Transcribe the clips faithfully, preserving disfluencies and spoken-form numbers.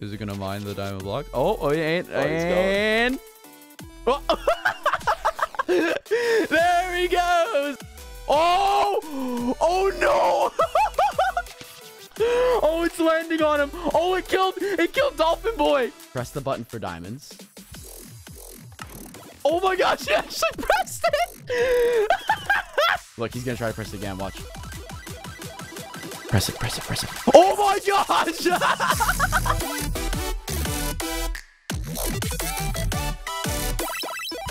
Is it gonna mine the diamond block? Oh, oh, and, oh and... oh. There he goes! Oh! Oh no! Oh, it's landing on him! Oh, it killed! It killed Dolphin Boy! Press the button for diamonds. Oh my gosh, he actually pressed it! Look, he's gonna try to press it again, watch. Press it, press it, press it. Oh my gosh!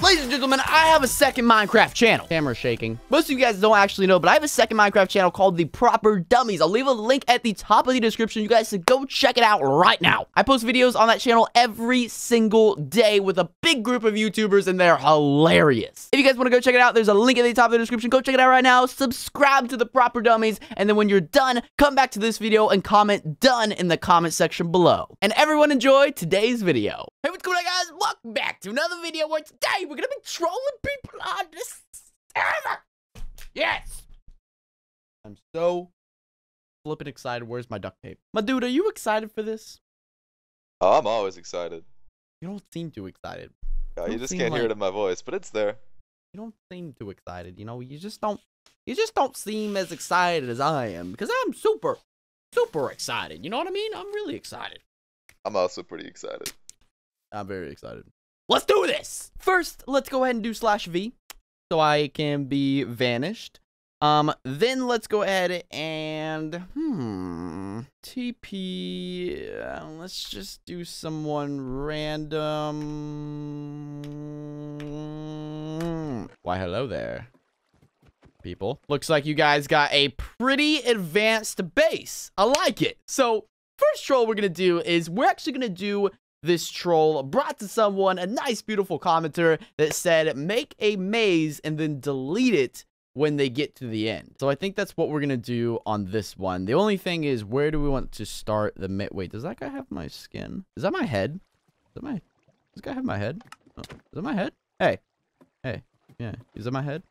Ladies and gentlemen, I have a second Minecraft channel. Camera's shaking. Most of you guys don't actually know, but I have a second Minecraft channel called The Proper Dummies. I'll leave a link at the top of the description. You guys should go check it out right now. I post videos on that channel every single day with a big group of YouTubers, and they're hilarious. If you guys want to go check it out, there's a link at the top of the description. Go check it out right now. Subscribe to The Proper Dummies, and then when you're done, come back to this video and comment done in the comment section below. And everyone enjoy today's video. Hey, what's going on, guys? Welcome back to another video where today we're gonna be trolling people on this server. Yes! I'm so flippin' excited. Where's my duct tape? My dude, are you excited for this? Oh, I'm always excited. You don't seem too excited. No, you, you just can't like... hear it in my voice, but it's there. You don't seem too excited, you know? You just don't you just don't seem as excited as I am, because I'm super, super excited. You know what I mean? I'm really excited. I'm also pretty excited. I'm very excited. Let's do this! First, let's go ahead and do slash V, so I can be vanished. Um, then let's go ahead and, hmm, T P, uh, let's just do someone random. Why, hello there, people. Looks like you guys got a pretty advanced base. I like it. So, first troll we're gonna do is we're actually gonna do this troll brought to someone, a nice, beautiful commenter that said, make a maze and then delete it when they get to the end. So I think that's what we're gonna do on this one. The only thing is, where do we want to start the mid? Wait, does that guy have my skin? Is that my head? Is that my, does this guy have my head? Oh, is that my head? Hey, hey, yeah, is that my head?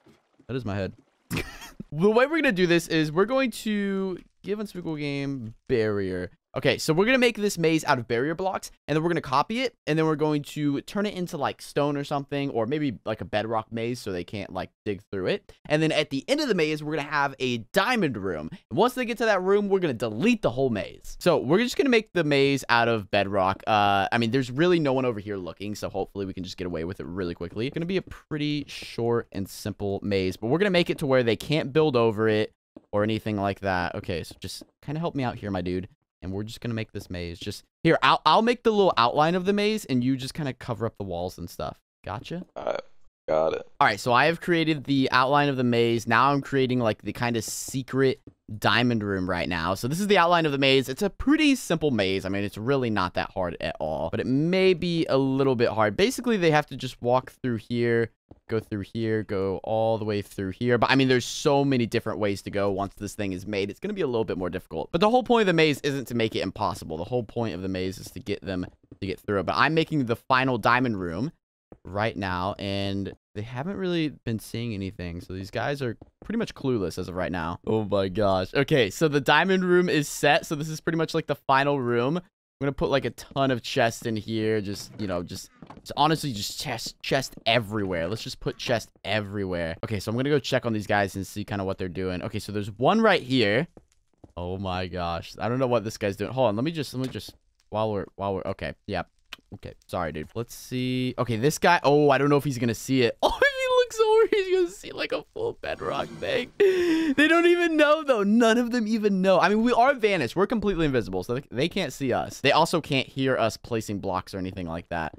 That is my head. The way we're gonna do this is we're going to give Unspeakable game barrier. Okay, so we're gonna make this maze out of barrier blocks, and then we're gonna copy it, and then we're going to turn it into like stone or something, or maybe like a bedrock maze so they can't like dig through it. And then at the end of the maze, we're gonna have a diamond room. And once they get to that room, we're gonna delete the whole maze. So we're just gonna make the maze out of bedrock. Uh, I mean, there's really no one over here looking, so hopefully we can just get away with it really quickly. It's gonna be a pretty short and simple maze, but we're gonna make it to where they can't build over it or anything like that. Okay, so just kind of help me out here, my dude. And we're just gonna make this maze. Just here, I'll I'll make the little outline of the maze, and you just kind of cover up the walls and stuff. Gotcha. All right, got it. All right, so I have created the outline of the maze. Now I'm creating like the kind of secret diamond room right now. So this is the outline of the maze. It's a pretty simple maze. I mean, it's really not that hard at all, but it may be a little bit hard. Basically, they have to just walk through here, go through here, go all the way through here. But I mean, there's so many different ways to go. Once this thing is made, it's going to be a little bit more difficult. But the whole point of the maze isn't to make it impossible. The whole point of the maze is to get them to get through it. But I'm making the final diamond room right now, and they haven't really been seeing anything, so these guys are pretty much clueless as of right now. Oh my gosh. Okay, so the diamond room is set, so this is pretty much like the final room. I'm gonna put like a ton of chests in here. Just, you know, just, just honestly, just chest, chest everywhere. Let's just put chest everywhere. Okay, so I'm gonna go check on these guys and see kind of what they're doing. Okay, so there's one right here. Oh my gosh, I don't know what this guy's doing. Hold on, let me just, let me just, while we're, while we're, okay, yeah. Okay, sorry, dude. Let's see. Okay, this guy. Oh, I don't know if he's gonna see it. Oh, if he looks over, he's gonna see like a full bedrock thing. They don't even know, though. None of them even know. I mean, we are vanished. We're completely invisible, so they can't see us. They also can't hear us placing blocks or anything like that.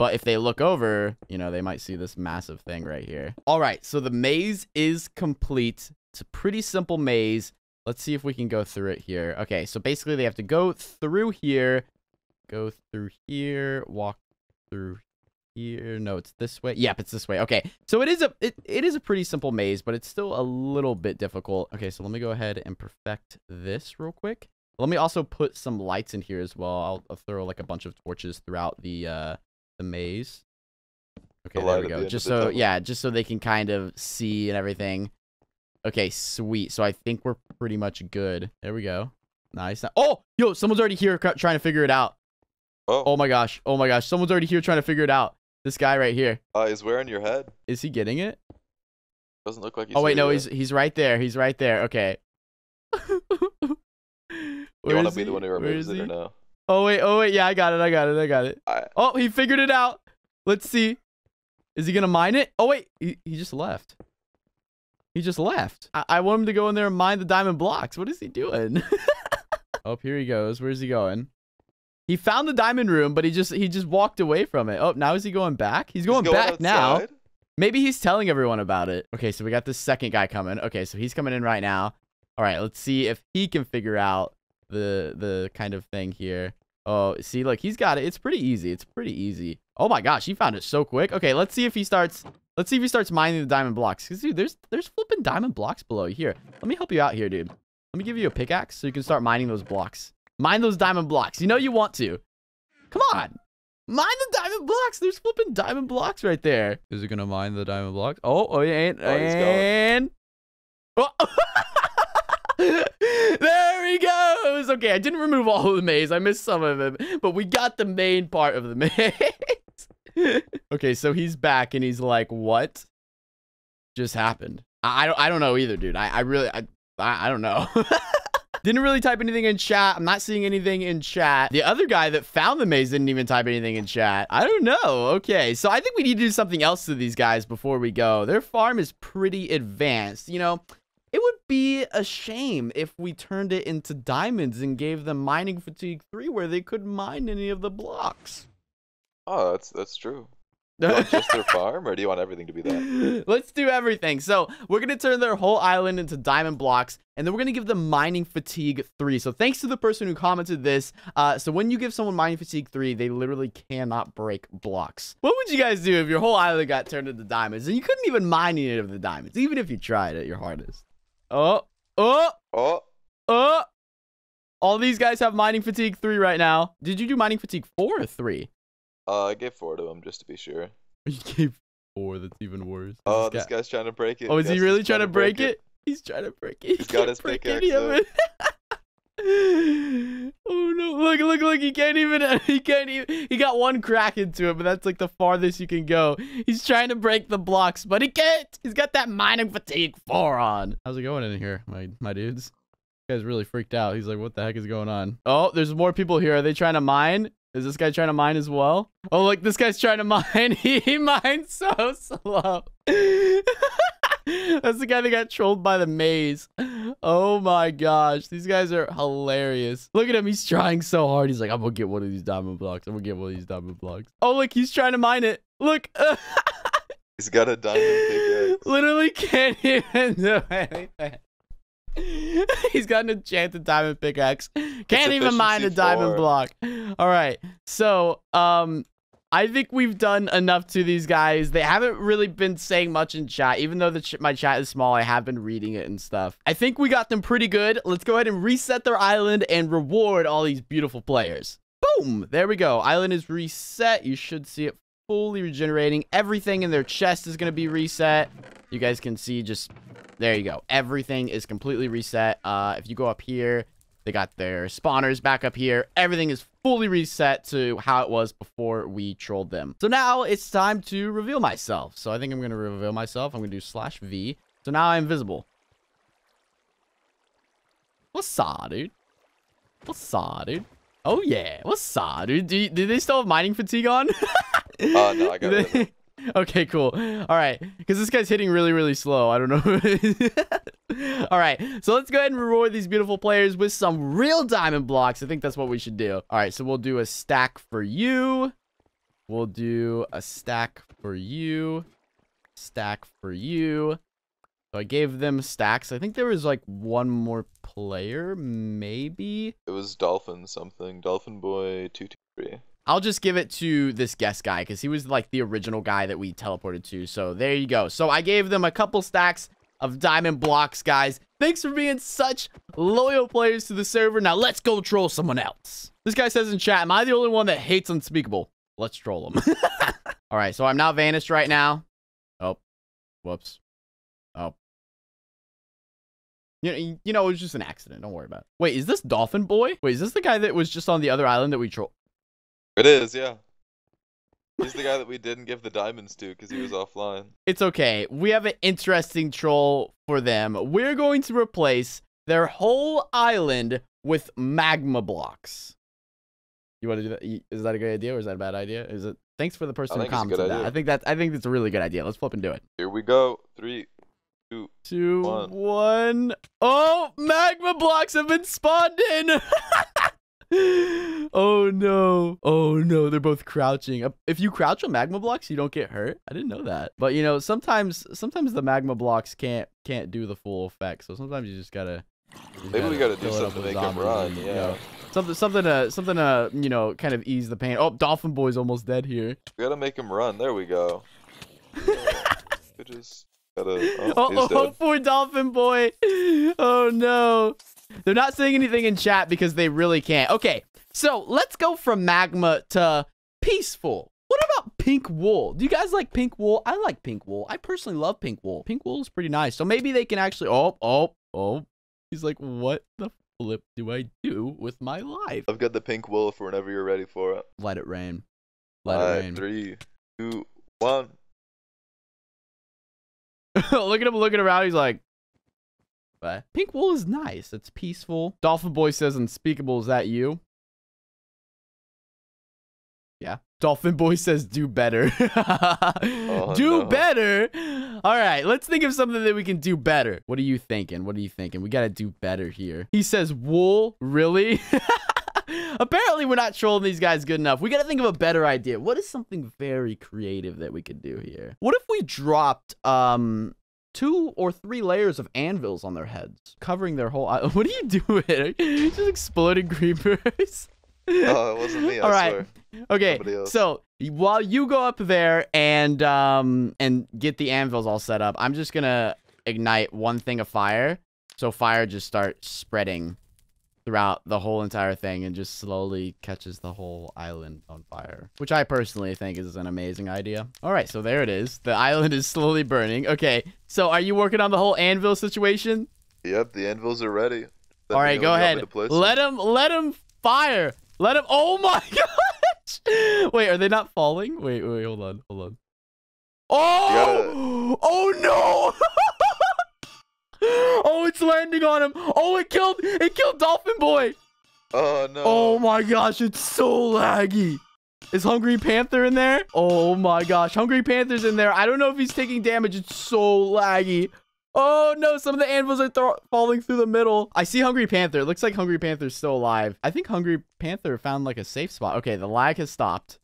But if they look over, you know, they might see this massive thing right here. All right, so the maze is complete. It's a pretty simple maze. Let's see if we can go through it here. Okay, so basically they have to go through here. Go through here, walk through here. No, it's this way. Yep, it's this way. Okay, so it is a it, it is a pretty simple maze, but it's still a little bit difficult. Okay, so let me go ahead and perfect this real quick. Let me also put some lights in here as well. I'll, I'll throw like a bunch of torches throughout the uh, the maze. Okay, there we go. Just so yeah, just so they can kind of see and everything. Okay, sweet. So I think we're pretty much good. There we go. Nice. Oh, yo, someone's already here trying to figure it out. Oh. Oh my gosh. Oh my gosh. Someone's already here trying to figure it out. This guy right here. Uh, he's wearing your head. Is he getting it? Doesn't look like he's. Oh wait, no, he's he's right there. He's right there. Okay. You want to be the one who removes it or no? Oh wait, oh wait, yeah, I got it, I got it, I got it. I... Oh, he figured it out. Let's see. Is he gonna mine it? Oh wait, he he just left. He just left. I, I want him to go in there and mine the diamond blocks. What is he doing? Oh, here he goes. Where's he going? He found the diamond room, but he just he just walked away from it. Oh, now is he going back? He's going, he's going back outside now. Maybe he's telling everyone about it. Okay, so we got this second guy coming. Okay, so he's coming in right now. All right, let's see if he can figure out the the kind of thing here. Oh, see, look, he's got it. It's pretty easy. It's pretty easy. Oh my gosh, he found it so quick. Okay, let's see if he starts. Let's see if he starts mining the diamond blocks. Cause dude, there's there's flipping diamond blocks below here. Let me help you out here, dude. Let me give you a pickaxe so you can start mining those blocks. Mine those diamond blocks. You know you want to. Come on, mine the diamond blocks. There's flipping diamond blocks right there. Is he gonna mine the diamond blocks? Oh, oh, he ain't. Oh, he's and going. Oh. There he goes. Okay, I didn't remove all of the maze. I missed some of it, but we got the main part of the maze. Okay, so he's back and he's like, "What just happened?" I, I don't. I don't know either, dude. I, I really. I, I, I don't know. Didn't really type anything in chat. I'm not seeing anything in chat. The other guy that found the maze didn't even type anything in chat. I don't know. Okay, so I think we need to do something else to these guys before we go. Their farm is pretty advanced, you know. It would be a shame if we turned it into diamonds and gave them mining fatigue three where they couldn't mine any of the blocks. Oh, that's that's true. Do you want just their farm, or do you want everything to be that? Let's do everything. So we're going to turn their whole island into diamond blocks, and then we're going to give them mining fatigue three. So thanks to the person who commented this. Uh, so when you give someone mining fatigue three, they literally cannot break blocks. What would you guys do if your whole island got turned into diamonds, and you couldn't even mine any of the diamonds, even if you tried at your hardest? Oh, oh, oh, oh. All these guys have mining fatigue three right now. Did you do mining fatigue four or three? Uh, I gave four to him just to be sure. You gave four? That's even worse. Oh, this, this guy... guy's trying to break it. Oh, is he really trying, trying to break, break it? it? He's trying to break it. He's he got his pickaxe. Oh no! Look! Look! Look! He can't even. He can't even. He got one crack into it, but that's like the farthest you can go. He's trying to break the blocks, but he can't. He's got that mining fatigue four on. How's it going in here, my my dudes? This guy's really freaked out. He's like, "What the heck is going on?" Oh, there's more people here. Are they trying to mine? Is this guy trying to mine as well? Oh, look, this guy's trying to mine. He, he mines so slow. That's the guy that got trolled by the maze. Oh my gosh. These guys are hilarious. Look at him. He's trying so hard. He's like, I'm going to get one of these diamond blocks. I'm going to get one of these diamond blocks. Oh, look, he's trying to mine it. Look. He's got a diamond pickaxe. Literally can't even do anything. He's got an enchanted diamond pickaxe. Can't even mine a diamond block. All right. So, um... I think we've done enough to these guys. They haven't really been saying much in chat. Even though the ch my chat is small, I have been reading it and stuff. I think we got them pretty good. Let's go ahead and reset their island and reward all these beautiful players. Boom. There we go. Island is reset. You should see it fully regenerating. Everything in their chest is going to be reset. You guys can see just... There you go. Everything is completely reset. Uh, if you go up here... They got their spawners back up here. Everything is fully reset to how it was before we trolled them. So now it's time to reveal myself. So I think I'm going to reveal myself. I'm going to do slash V. So now I'm visible. What's up, dude? What's up, dude? Oh, yeah. What's up, dude? Do, you, do they still have mining fatigue on? Oh, uh, no, I got rid of it. Okay, cool. All right. Because this guy's hitting really, really slow. I don't know. All right. So let's go ahead and reward these beautiful players with some real diamond blocks. I think that's what we should do. All right. So we'll do a stack for you. We'll do a stack for you. Stack for you. So I gave them stacks. I think there was like one more player, maybe. It was Dolphin something. Dolphin Boy two two three. I'll just give it to this guest guy because he was like the original guy that we teleported to. So there you go. So I gave them a couple stacks of diamond blocks, guys. Thanks for being such loyal players to the server. Now let's go troll someone else. This guy says in chat, am I the only one that hates Unspeakable? Let's troll him. All right. So I'm now vanished right now. Oh, whoops. Oh. You know, it was just an accident. Don't worry about it. Wait, is this Dolphin Boy? Wait, is this the guy that was just on the other island that we trolled? It is, yeah. He's the guy that we didn't give the diamonds to because he was offline. It's okay. We have an interesting troll for them. We're going to replace their whole island with magma blocks. You want to do that? Is that a good idea or is that a bad idea? Is it? Thanks for the person who commented that. I think that's. I think that's a really good idea. Let's flip and do it. Here we go. Three, two, two, one. one. Oh, magma blocks have been spawned in. Oh no. Oh no, they're both crouching. If you crouch on magma blocks, you don't get hurt. I didn't know that. But you know, sometimes sometimes the magma blocks can't can't do the full effect. So sometimes you just gotta you Maybe gotta we gotta do something to make them run, yeah. You know, something something uh something uh you know, kind of ease the pain. Oh, Dolphin Boy's almost dead here. We gotta make him run. There we go. we just gotta Oh, oh, he's oh, dead. Poor Dolphin Boy. Oh no. They're not saying anything in chat because they really can't. Okay, so let's go from magma to peaceful. What about pink wool? Do you guys like pink wool? I like pink wool. I personally love pink wool. Pink wool is pretty nice. So maybe they can actually... Oh, oh, oh. He's like, what the flip do I do with my life? I've got the pink wool for whenever you're ready for it. Let it rain. Let Five, it rain. Three, two, one. Look at him looking around. He's like... But pink wool is nice. It's peaceful. Dolphin Boy says Unspeakable. Is that you? Yeah. Dolphin Boy says do better. oh, do no. better. All right. Let's think of something that we can do better. What are you thinking? What are you thinking? We got to do better here. He says wool. Really? Apparently, we're not trolling these guys good enough. We got to think of a better idea. What is something very creative that we could do here? What if we dropped... um? two or three layers of anvils on their heads, covering their whole island. What are you doing? Just exploding creepers. Oh, it wasn't me. I All right. Swear. Okay. So while you go up there and um and get the anvils all set up, I'm just gonna ignite one thing of fire, so fire just starts spreading throughout the whole entire thing and just slowly catches the whole island on fire, which I personally think is an amazing idea. All right, so there it is. The island is slowly burning. Okay, so are you working on the whole anvil situation? Yep, the anvils are ready. That All right, go ahead. Let them, let them fire. Let them. Oh my gosh! Wait, are they not falling? Wait, wait, hold on, hold on. Oh! Oh no! Oh, it's landing on him. Oh, it killed it killed Dolphin Boy. Oh no. Oh my gosh, it's so laggy. Is Hungry Panther in there? Oh my gosh, Hungry Panther's in there. I don't know if he's taking damage. It's so laggy. Oh no, some of the anvils are th falling through the middle. I see Hungry Panther. It looks like Hungry Panther's still alive. I think Hungry Panther found like a safe spot. Okay, the lag has stopped.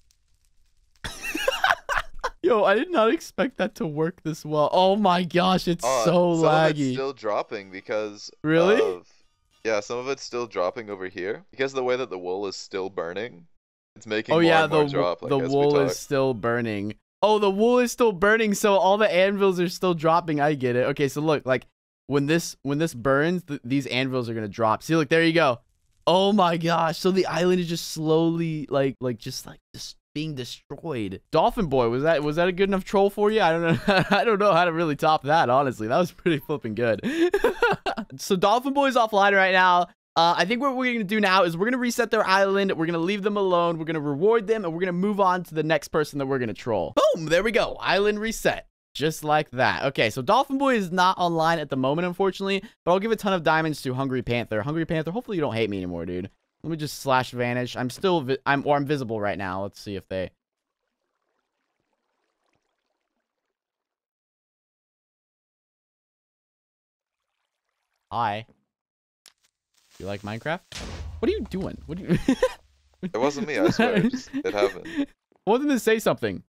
Yo, I did not expect that to work this well. Oh my gosh, it's uh, so some laggy. Of it's still dropping because really, of, yeah, some of it's still dropping over here because of the way that the wool is still burning. It's making oh more yeah, and more the drop, like, the wool is still burning. Oh, the wool is still burning, so all the anvils are still dropping. I get it. Okay, so look, like when this when this burns, th these anvils are gonna drop. See, look, there you go. Oh my gosh, so the island is just slowly like like just like just. being destroyed. Dolphin Boy, was that was that a good enough troll for you? I don't know. I don't know how to really top that, honestly. That was pretty flipping good. So Dolphin Boy's offline right now. Uh, I think what we're going to do now is we're going to reset their island. We're going to leave them alone. We're going to reward them, and we're going to move on to the next person that we're going to troll. Boom! There we go. Island reset. Just like that. Okay, so Dolphin Boy is not online at the moment, unfortunately, but I'll give a ton of diamonds to Hungry Panther. Hungry Panther, hopefully you don't hate me anymore, dude. Let me just slash vanish. I'm still, vi I'm, or I'm visible right now. Let's see if they. Hi. You like Minecraft? What are you doing? What are you? It wasn't me, I swear. Just, it happened. I wanted to say something.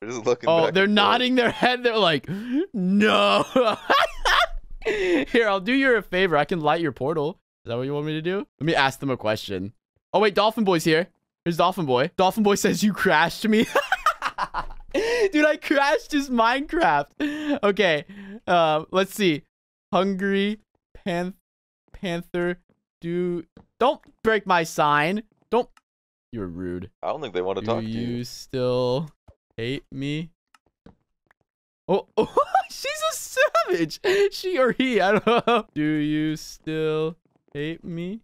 They're just looking oh, back they're nodding forth. Their head. They're like, no. Here, I'll do you a favor. I can light your portal. Is that what you want me to do? Let me ask them a question. Oh, wait, Dolphin Boy's here. Here's Dolphin Boy. Dolphin Boy says, you crashed me. Dude, I crashed his Minecraft. Okay, uh, let's see. Hungry pan Panther, do... Don't break my sign. Don't... You're rude. I don't think they want to do talk to you. Do you still hate me? Oh, oh she's a savage. She or he, I don't know. Do you still... hate me?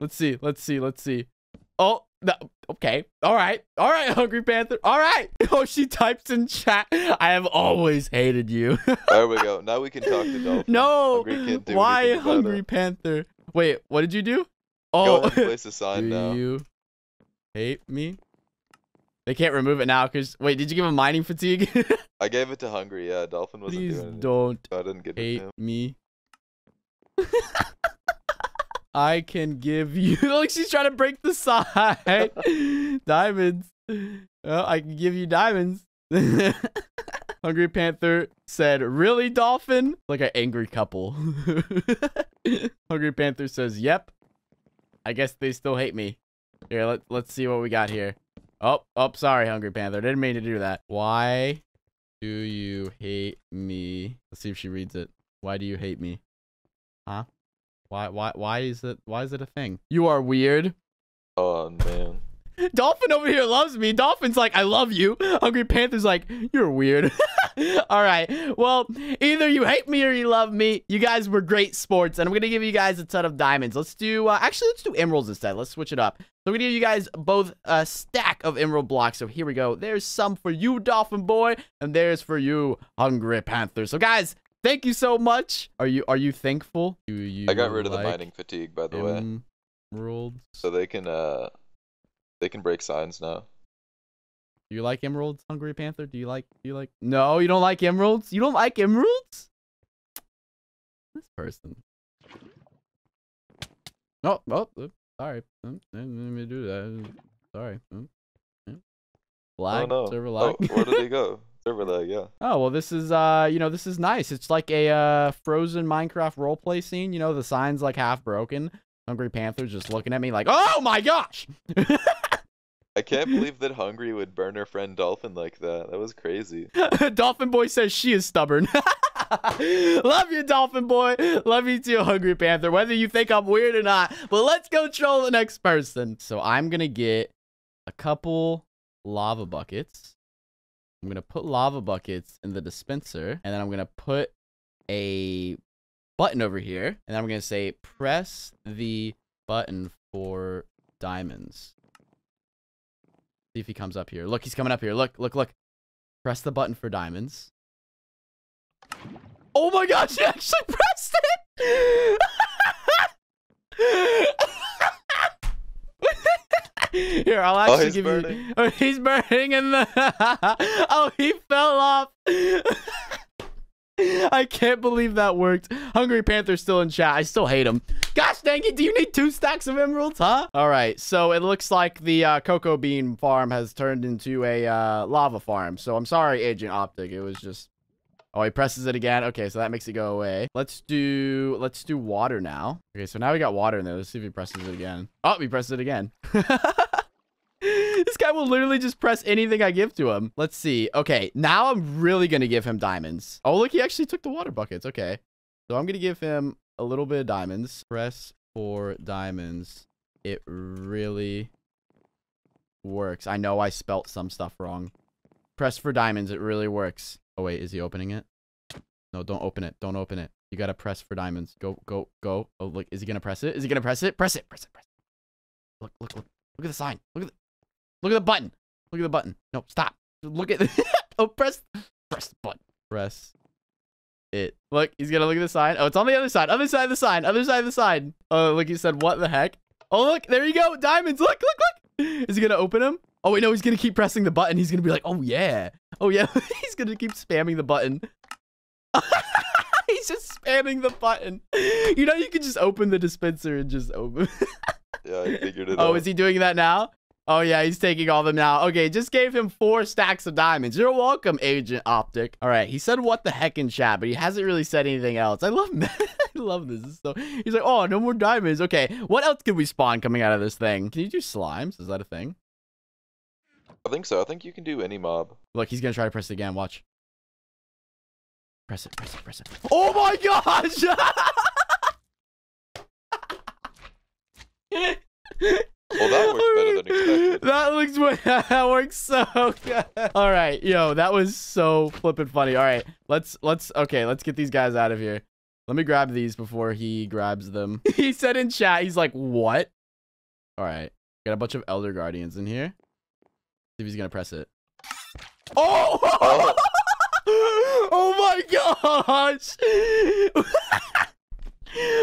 Let's see. Let's see. Let's see. Oh, no. Okay. All right. All right, Hungry Panther. All right. Oh, she types in chat. I have always hated you. There we go. Now we can talk to Dolphin. No. Why Hungry Panther? Wait, what did you do? Oh, go ahead and place a sign do now. You hate me? They can't remove it now because wait, did you give him mining fatigue? I gave it to Hungry. Yeah, Dolphin wasn't Please doing anything. Don't I didn't get hate it me. I can give you. Look, she's trying to break the sign. Diamonds. Well, I can give you diamonds. Hungry Panther said, "Really, Dolphin?" Like an angry couple. Hungry Panther says, "Yep." I guess they still hate me. Here, let let's see what we got here. Oh, oh, sorry, Hungry Panther. Didn't mean to do that. Why do you hate me? Let's see if she reads it. Why do you hate me? Huh? Why, why, why is it, why is it a thing? You are weird. Oh, man. Dolphin over here loves me. Dolphin's like, I love you. Hungry Panther's like, you're weird. All right. Well, either you hate me or you love me. You guys were great sports, and I'm going to give you guys a ton of diamonds. Let's do, uh, actually, let's do emeralds instead. Let's switch it up. So I'm going to give you guys both a stack of emerald blocks. So here we go. There's some for you, Dolphin Boy, and there's for you, Hungry Panther. So, guys, thank you so much. Are you, are you thankful? Do you I got rid like of the mining fatigue, by the way. Emeralds. So they can, uh... they can break signs now. Do you like emeralds, Hungry Panther? Do you like, do you like? No, you don't like emeralds? You don't like emeralds? This person. No, oh, oh, sorry. Let me do that. Sorry. Lag, oh, no. Server lag. Oh, where did he go? Server lag, yeah. Oh, well, this is, uh, you know, this is nice. It's like a uh, frozen Minecraft roleplay scene. You know, the sign's like half broken. Hungry Panther's just looking at me like, oh my gosh! I can't believe that Hungry would burn her friend Dolphin like that. That was crazy. Dolphin Boy says she is stubborn. Love you, Dolphin Boy. Love you too, Hungry Panther. Whether you think I'm weird or not. But let's go troll the next person. So I'm going to get a couple lava buckets. I'm going to put lava buckets in the dispenser. And then I'm going to put a button over here. And I'm going to say, press the button for diamonds. See if he comes up here. Look, he's coming up here. Look, look, look. Press the button for diamonds. Oh my gosh, he actually pressed it! Here, I'll actually oh, give burning. you... Oh, he's burning in the... Oh, he fell off. I can't believe that worked. Hungry Panther's still in chat. I still hate him. Gosh dang it, do you need two stacks of emeralds, huh? All right, so it looks like the uh, cocoa bean farm has turned into a uh, lava farm. So I'm sorry, Agent Optic. It was just... Oh, he presses it again. Okay, so that makes it go away. Let's do... Let's do water now. Okay, so now we got water in there. Let's see if he presses it again. Oh, he presses it again. This guy will literally just press anything I give to him. Let's see. Okay, now I'm really going to give him diamonds. Oh, look, he actually took the water buckets. Okay, so I'm going to give him a little bit of diamonds. Press for diamonds. It really works. I know I spelt some stuff wrong. Press for diamonds. It really works. Oh, wait, is he opening it? No, don't open it. Don't open it. You got to press for diamonds. Go, go, go. Oh, look, is he going to press it? Is he going to press it? Press it. Press it. Press it. Look, look, look. Look at the sign. Look at the... Look at the button. Look at the button. No, stop. Look at the... Oh, press... Press the button. Press it. Look, he's gonna look at the sign. Oh, it's on the other side. Other side of the sign. Other side of the sign. Oh, look, he said, what the heck? Oh, look, there you go. Diamonds. Look, look, look. Is he gonna open them? Oh, wait, no, he's gonna keep pressing the button. He's gonna be like, oh, yeah. Oh, yeah. He's gonna keep spamming the button. He's just spamming the button. You know, you can just open the dispenser and just open... Yeah, I figured it oh, out. Oh, is he doing that now? Oh, yeah, he's taking all of them now. Okay, just gave him four stacks of diamonds. You're welcome, Agent Optic. All right, he said what the heck in chat, but he hasn't really said anything else. I love that. I love this. So he's like, oh, no more diamonds. Okay, what else can we spawn coming out of this thing? Can you do slimes? Is that a thing? I think so. I think you can do any mob. Look, he's going to try to press it again. Watch. Press it, press it, press it. Oh, my gosh! Well, that works better than expected. That looks way, that works so good. All right, yo, that was so flippin' funny. All right, let's let's okay, let's get these guys out of here. Let me grab these before he grabs them. He said in chat, he's like, "What? Alright. Got a bunch of Elder Guardians in here. See if he's gonna press it. Oh! Oh, oh my gosh!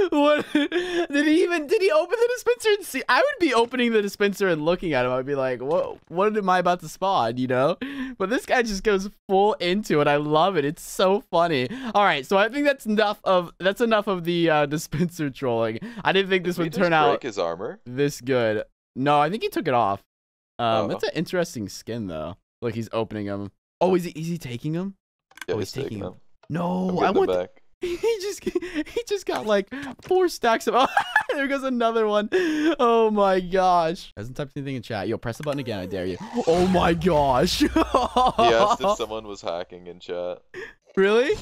What did he even did he open the dispenser and see? I would be opening the dispenser and looking at him. I'd be like, whoa, what am I about to spawn, you know? But this guy just goes full into it. I love it. It's so funny. All right, so I think that's enough of that's enough of the uh dispenser trolling. I didn't think did this would turn out break his armor this good. No, I think he took it off. Um oh. That's an interesting skin though. Look, he's opening them. Oh, is he is he taking them? Yeah, oh, he's, he's taking them. them. No, I want back. He just he just got like four stacks of. Oh, there goes another one. Oh my gosh! Hasn't typed anything in chat. Yo, press the button again. I dare you. Oh my gosh! He asked if someone was hacking in chat. Really?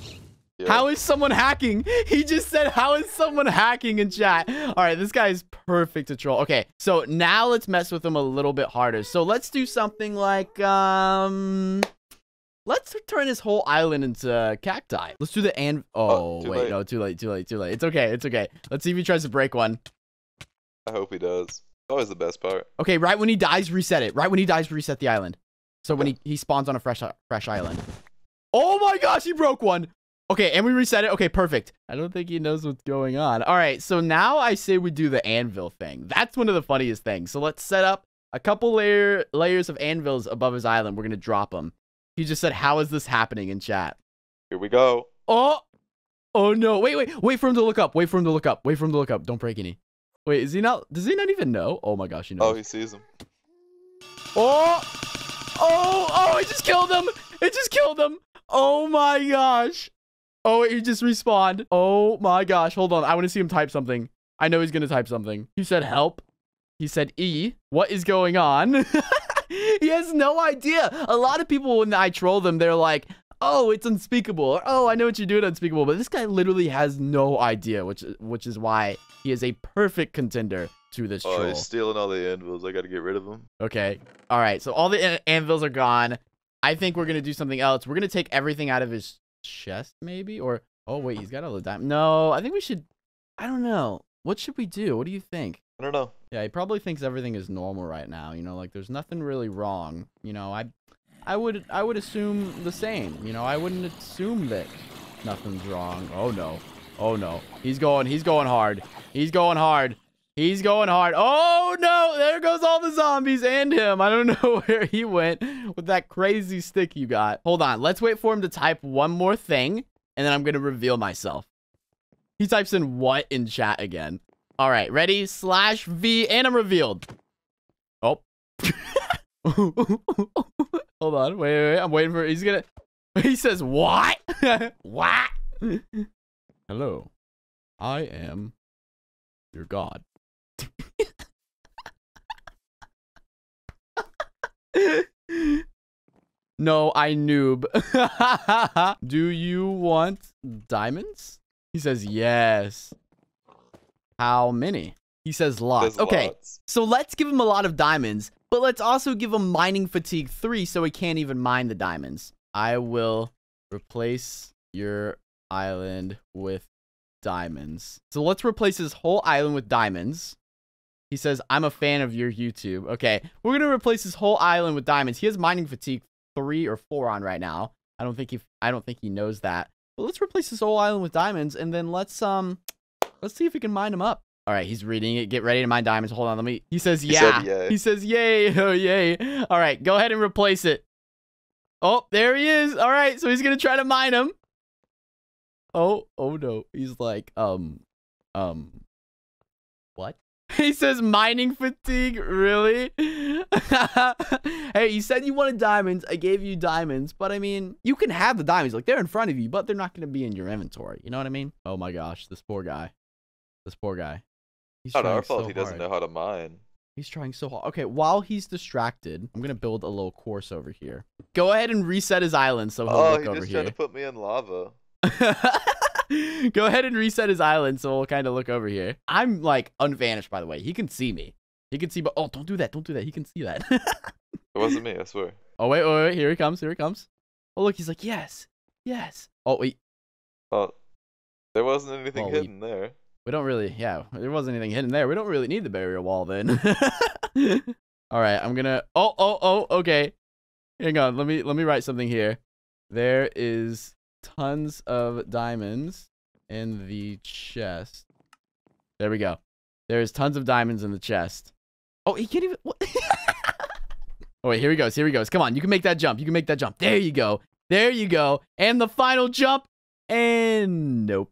Yeah. How is someone hacking? He just said, "How is someone hacking in chat?" All right, this guy is perfect to troll. Okay, so now let's mess with him a little bit harder. So let's do something like um. Let's turn this whole island into cacti. Let's do the and. Oh, oh wait, late. no, too late, too late, too late. It's okay, it's okay. Let's see if he tries to break one. I hope he does. Always the best part. Okay, right when he dies, reset it. Right when he dies, reset the island. So when he, he spawns on a fresh fresh island. Oh my gosh, he broke one. Okay, and we reset it. Okay, perfect. I don't think he knows what's going on. All right, so now I say we do the anvil thing. That's one of the funniest things. So let's set up a couple layer layers of anvils above his island. We're gonna drop them. He just said, how is this happening in chat? Here we go. Oh, oh no. Wait, wait, wait for him to look up. Wait for him to look up. Wait for him to look up. Don't break any. Wait, is he not, does he not even know? Oh my gosh, he knows. Oh, he sees him. Oh, oh, oh, it just killed him. It just killed him. Oh my gosh. Oh, he just respawned. Oh my gosh. Hold on. I want to see him type something. I know he's going to type something. He said, help. He said, E, what is going on? He has no idea. A lot of people, when I troll them, they're like, oh, it's Unspeakable. Or, oh, I know what you're doing, Unspeakable. But this guy literally has no idea, which which is why he is a perfect contender to this oh, troll. Oh, he's stealing all the anvils. I got to get rid of them. Okay. All right. So all the an anvils are gone. I think we're going to do something else. We're going to take everything out of his chest, maybe? Or, oh, wait, he's got all the diamonds. No, I think we should, I don't know. What should we do? What do you think? I don't know. Yeah, he probably thinks everything is normal right now. You know, like there's nothing really wrong. You know, I, I would, I would assume the same. You know, I wouldn't assume that nothing's wrong. Oh no, oh no, he's going, he's going hard, he's going hard, he's going hard. Oh no, there goes all the zombies and him. I don't know where he went with that crazy stick you got. Hold on, let's wait for him to type one more thing, and then I'm gonna reveal myself. He types in what in chat again. All right, ready? Slash V, and I'm revealed. Oh. Hold on. Wait, wait, wait. I'm waiting for it. He's gonna... He says, what? What? Hello. I am your god. No, I noob. Do you want diamonds? He says, yes. How many? He says lots. There's okay, lots. So let's give him a lot of diamonds, but let's also give him mining fatigue three so he can't even mine the diamonds. I will replace your island with diamonds. So let's replace his whole island with diamonds. He says, I'm a fan of your YouTube. Okay, we're going to replace his whole island with diamonds. He has mining fatigue three or four on right now. I don't think he, I don't think he knows that. But let's replace his whole island with diamonds, and then let's... um. Let's see if we can mine him up. All right, he's reading it. Get ready to mine diamonds. Hold on, let me... He says, yeah. He, said, he says, yay. Oh, yay. All right, go ahead and replace it. Oh, there he is. All right, so he's going to try to mine him. Oh, oh, no. He's like, um, um, what? He says, mining fatigue? Really? Hey, you said you wanted diamonds. I gave you diamonds. But, I mean, you can have the diamonds. Like, they're in front of you, but they're not going to be in your inventory. You know what I mean? Oh, my gosh. This poor guy. This poor guy. He's not our fault. He doesn't know how to mine. He's trying so hard. Okay, while he's distracted, I'm gonna build a little course over here. Go ahead and reset his island so he'll look over here. Oh, he just tried to put me in lava. Go ahead and reset his island so we'll kind of look over here. I'm like unvanished, by the way. He can see me. He can see, but oh, don't do that. Don't do that. He can see that. It wasn't me, I swear. Oh wait, wait, wait. Here he comes. Here he comes. Oh look, he's like yes, yes. Oh wait. Oh, there wasn't anything hidden there. We don't really, yeah, there wasn't anything hidden there. We don't really need the barrier wall then. All right, I'm gonna, oh, oh, oh, okay. Hang on, let me, let me write something here. There is tons of diamonds in the chest. There we go. There is tons of diamonds in the chest. Oh, he can't even, what? Oh, wait, here he goes, here he goes. Come on, you can make that jump, you can make that jump. There you go, there you go. And the final jump, and nope.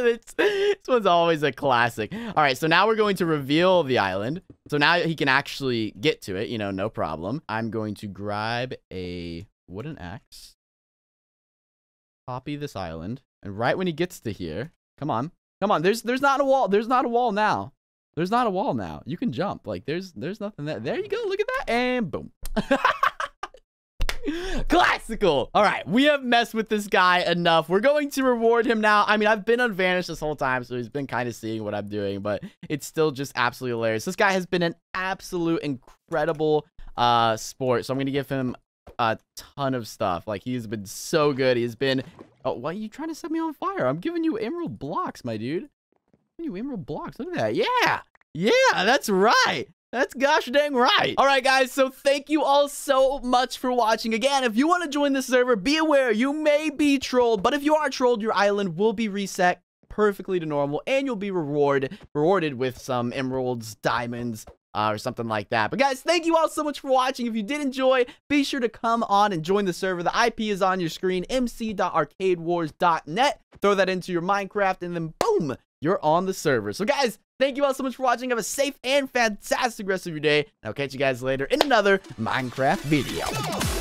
It's, this one's always a classic. All right, so now we're going to reveal the island. So now he can actually get to it, you know, no problem. I'm going to grab a wooden axe, copy this island, and right when he gets to here, come on, come on. There's there's not a wall. There's not a wall now. There's not a wall now. You can jump. Like there's there's nothing there. There you go. Look at that, and boom. Classical. All right, we have messed with this guy enough. We're going to reward him now. I mean, I've been unvanished this whole time, so he's been kind of seeing what I'm doing, but it's still just absolutely hilarious. This guy has been an absolute incredible uh sport, so I'm gonna give him a ton of stuff. Like, he's been so good. He's been, oh, why are you trying to set me on fire? I'm giving you emerald blocks, my dude. You emerald blocks, look at that. Yeah, yeah, that's right. That's gosh dang right. All right, guys, so thank you all so much for watching. Again, if you want to join the server, be aware you may be trolled, but if you are trolled, your island will be reset perfectly to normal, and you'll be reward, rewarded with some emeralds, diamonds, uh, or something like that. But guys, thank you all so much for watching. If you did enjoy, be sure to come on and join the server. The I P is on your screen, m c dot arcade wars dot net. Throw that into your Minecraft, and then boom, you're on the server. So guys, thank you all so much for watching. Have a safe and fantastic rest of your day. I'll catch you guys later in another Minecraft video.